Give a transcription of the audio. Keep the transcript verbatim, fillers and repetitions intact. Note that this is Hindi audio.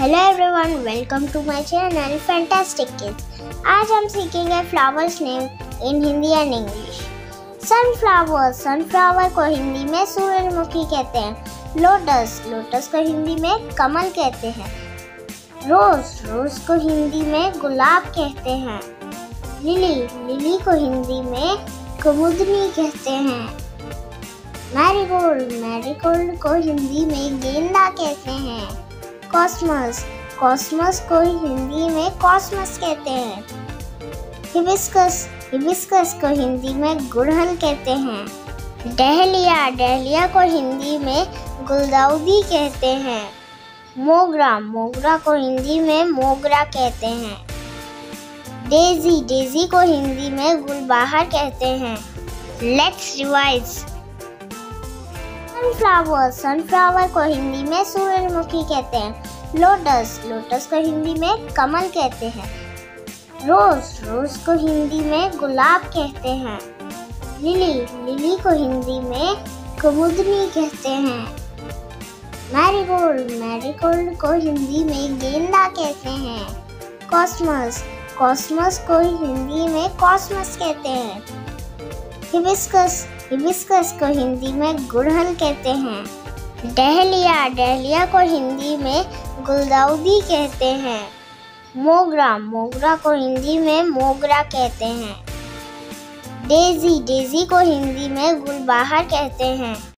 Hello everyone, welcome to my channel fantastic kids. आज हम सीखेंगे flowers name in Hindi and English. Sunflower sunflower को हिंदी में सूरजमुखी कहते हैं। लोटस लोटस को हिंदी में कमल कहते हैं। रोज रोज को हिंदी में गुलाब कहते हैं। लिली लिली को हिंदी में कुमुदनी कहते हैं। मैरीगोल्ड मैरीगोल्ड को हिंदी में गेंदा कहते हैं। कॉस्मस कॉस्मस को हिंदी में कॉस्मस कहते हैं। हिबिस्कस हिबिस्कस को हिंदी में गुड़हल कहते हैं। डहलिया डहलिया को हिंदी में गुलदाउदी कहते हैं। मोगरा मोगरा को हिंदी में मोगरा कहते हैं। डेजी डेजी को हिंदी में गुलबहार कहते हैं। Let's revise. सनफ्लावर सनफ्लावर को हिंदी में सूरजमुखी कहते हैं। लोटस लोटस को हिंदी में कमल कहते हैं। रोज रोज को हिंदी में गुलाब कहते हैं। लिली लिली को हिंदी में कुमुदनी कहते हैं। मैरीगोल्ड मैरीगोल्ड को हिंदी में गेंदा कहते हैं। कॉस्मस कॉस्मस को हिंदी में कॉस्मस कहते हैं। हिबिस्कस हिबिस्कस को हिंदी में गुड़हल कहते हैं। डहलिया डहलिया को हिंदी में गुलदाउदी कहते हैं। मोगरा मोगरा को हिंदी में मोगरा कहते हैं। डेजी डेजी को हिंदी में गुलबहार कहते हैं।